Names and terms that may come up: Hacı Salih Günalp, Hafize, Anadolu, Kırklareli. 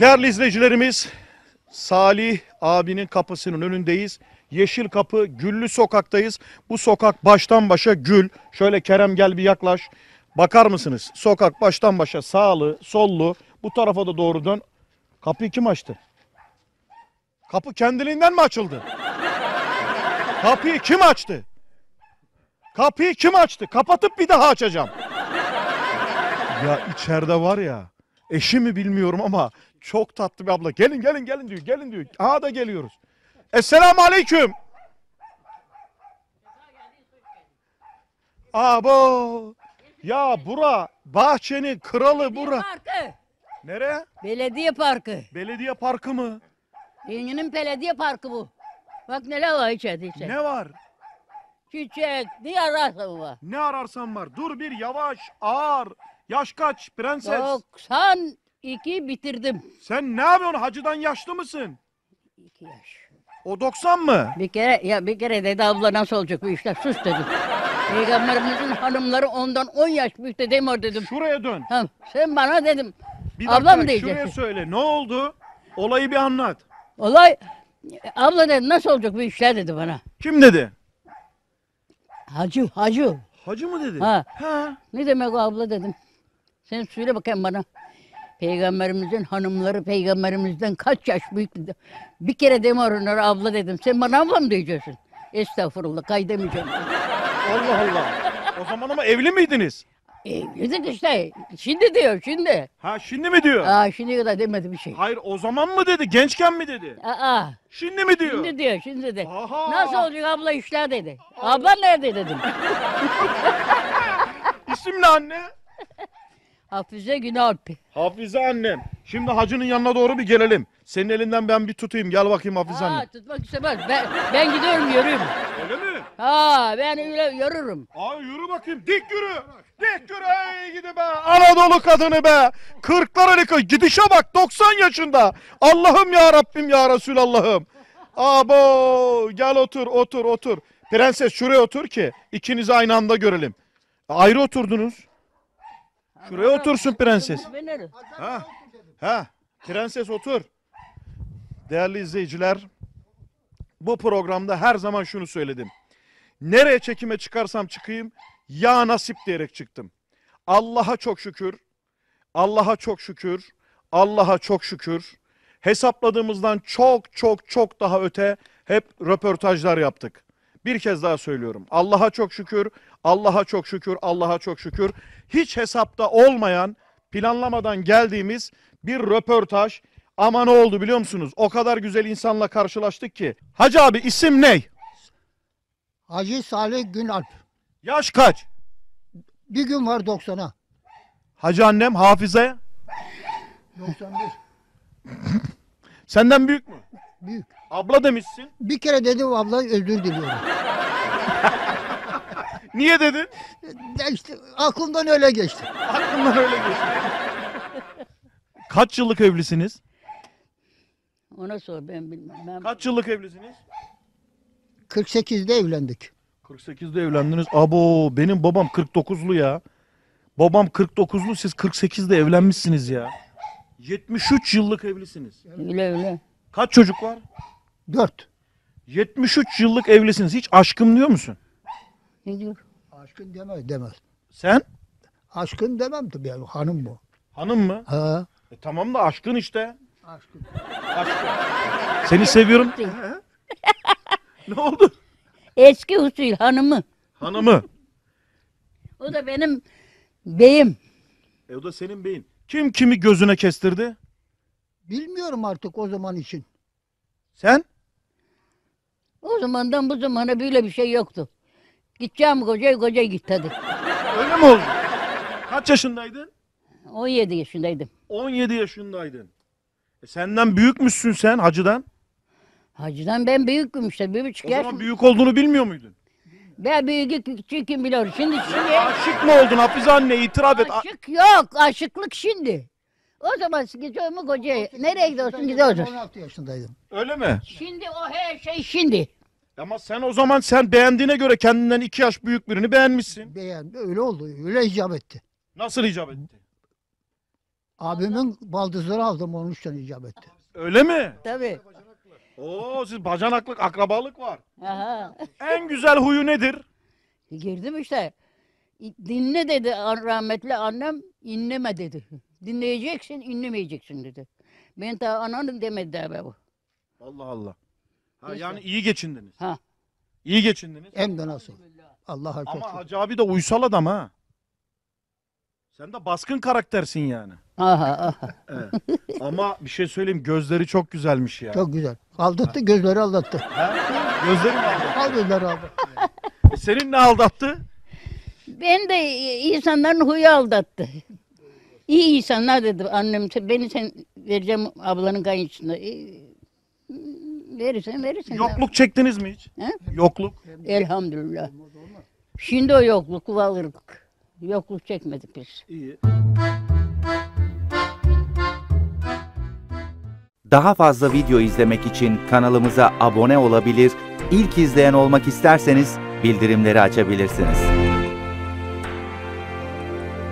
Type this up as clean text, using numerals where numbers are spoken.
Değerli izleyicilerimiz, Salih abinin kapısının önündeyiz. Yeşil Kapı, Güllü Sokak'tayız. Bu sokak baştan başa gül. Şöyle Kerem gel bir yaklaş. Bakar mısınız? Sokak baştan başa sağlı, sollu. Bu tarafa da doğru dön. Kapıyı kim açtı? Kapı kendiliğinden mi açıldı? Kapıyı kim açtı? Kapıyı kim açtı? Kapatıp bir daha açacağım. Ya içeride var ya, eşi mi bilmiyorum ama çok tatlı bir abla. Gelin gelin gelin diyor, gelin diyor. Aha da geliyoruz. Esselamu aleyküm. Abo. Ya bura, bahçenin kralı bura. Nereye? Belediye parkı. Belediye parkı mı? Yengenin belediye parkı bu. Bak neler var içeride. Ne var? Çiçek, ne ararsan var. Ne ararsan var. Dur bir yavaş, ağır. Yaş kaç prenses? 92 bitirdim. Sen ne yapıyorsun? Hacıdan yaşlı mısın? 2 yaş. O 90 mı? Bir kere dedi abla nasıl olacak bu işler? Sus dedim. Peygamberimizin hanımları ondan 10 yaş büyük dedim o dedim. Şuraya dön. Ha, sen bana dedim. Bir dakika, abla mı diyeceksin? Şuraya söyle. Ne oldu? Olayı bir anlat. Olay, abla dedi nasıl olacak bu işler dedi bana. Kim dedi? Hacı. Hacı mı dedi? Ha. Ha. Ne demek o abla dedim. Sen söyle bakayım bana. Peygamberimizin hanımları peygamberimizden kaç yaş büyük dedi. Bir kere deme onlara abla dedim. Sen bana abla mı diyeceksin? Estağfurullah kaydemeyeceğim. Allah Allah. O zaman ama evli miydiniz? Evliydik işte. Şimdi diyor şimdi. Ha şimdi mi diyor? Aa şimdi kadar demedi bir şey. Hayır o zaman mı dedi? Gençken mi dedi? Aa. Şimdi mi diyor? Şimdi diyor şimdi de. Aha. Nasıl olacak abla işler dedi. Abla nerede dedim. İsim ne anne? Hafize Günalp. Hafize annem. Şimdi hacının yanına doğru bir gelelim. Senin elinden ben bir tutayım. Gel bakayım Hafize anne. Tutmak istemez. Ben gidiyorum yürüyüm. Öyle mi? Ha ben öyle yürürüm. Aa yürü bakayım. Dik yürü. Dik yürü. Ey gidi be. Anadolu kadını be. Kırklareli gidişe bak 90 yaşında. Allah'ım ya Rabbim ya Resulallah'ım. Abo gel otur. Prenses şuraya otur ki ikinizi aynı anda görelim. Ayrı oturdunuz. Şuraya otursun prenses. Ha, prenses otur. Değerli izleyiciler, bu programda her zaman şunu söyledim. Nereye çekime çıkarsam çıkayım, ya nasip diyerek çıktım. Allah'a çok şükür. Hesapladığımızdan çok daha öte hep röportajlar yaptık. Bir kez daha söylüyorum. Allah'a çok şükür. Hiç hesapta olmayan, planlamadan geldiğimiz bir röportaj. Ama ne oldu biliyor musunuz? O kadar güzel insanla karşılaştık ki. Hacı abi isim ne? Hacı Salih Günalp. Yaş kaç? Bir gün var 90'a. Hacı annem Hafize? 91. Senden büyük mü? Büyük. Abla demişsin. Bir kere dedim abla özür diliyorum. Niye dedin? İşte aklımdan öyle geçti. Aklımdan öyle geçti. Kaç yıllık evlisiniz? Ona sor ben bilmem. Kaç yıllık evlisiniz? 48'de evlendik. 48'de evlendiniz. Abo benim babam 49'lu ya. Babam 49'lu siz 48'de evlenmişsiniz ya. 73 yıllık evlisiniz. Öyle. Kaç çocuk var? 4. 73 yıllık evlisiniz. Hiç aşkım diyor musun? Ne diyor? Aşkın demez. Sen? Aşkın demem tabii yani hanım bu. Hanım mı? Ha. Tamam da aşkın işte. Aşkın. Seni seviyorum. Ne oldu? Eski usul hanımı. Hanımı. O da benim beyim. O da senin beyin. Kim kimi gözüne kestirdi? Bilmiyorum artık o zaman için. Sen? O zamandan bu zamana böyle bir şey yoktu. Gideceğim koca git hadi. Öyle mi oldu? Kaç yaşındaydın? 17 yaşındaydım. 17 yaşındaydın. Senden büyükmüşsün sen hacıdan. Hacıdan ben büyüküm işte. O zaman büyük olduğunu bilmiyor muydun? Ben büyük kim biliyor. Şimdi... Aşık mı oldun Hafize anne itiraf et. Aşık yok. Aşıklık şimdi. O zaman gidiyorum kocaya. Nereye gidiyorsun gidiyorsun? 16 yaşındaydım. Öyle mi? Şimdi o her şey şimdi. Ama sen o zaman sen beğendiğine göre kendinden 2 yaş büyük birini beğenmişsin. Beğendi öyle oldu. Öyle icap etti. Nasıl icap etti? Abimin baldızları aldım, onun için icap etti. Öyle mi? Tabii. Oo, siz bacanaklık, akrabalık var. Aha. En güzel huyu nedir? Girdim işte. Dinle dedi rahmetli annem, inleme dedi. Dinleyeceksin, inlemeyeceksin dedi. Ben daha ananın demedi daha be bu. Allah Allah. Ha, neyse. Yani iyi geçindiniz. Ha. İyi geçindiniz. Hem de nasıl. Allah hareket. Ama Hacı abi de uysal adam ha. Sen de baskın karaktersin yani. Aha, aha. Evet. Ama bir şey söyleyeyim, gözleri çok güzelmiş ya. Yani. Çok güzel. Aldattı, gözleri aldattı. Ha? Gözleri mi aldattı? Al gözleri aldattı. Senin ne aldattı? Ben de insanların huyu aldattı. İyi insanlar dedi annem, beni sen vereceğim ablanın kayınçısına. Verirsen verirsen. Yokluk abi. Çektiniz mi hiç? He? Yokluk. Elhamdülillah. Şimdi o yokluk, varlık. Yokluk çekmedik biz. İyi. Daha fazla video izlemek için kanalımıza abone olabilir, ilk izleyen olmak isterseniz bildirimleri açabilirsiniz.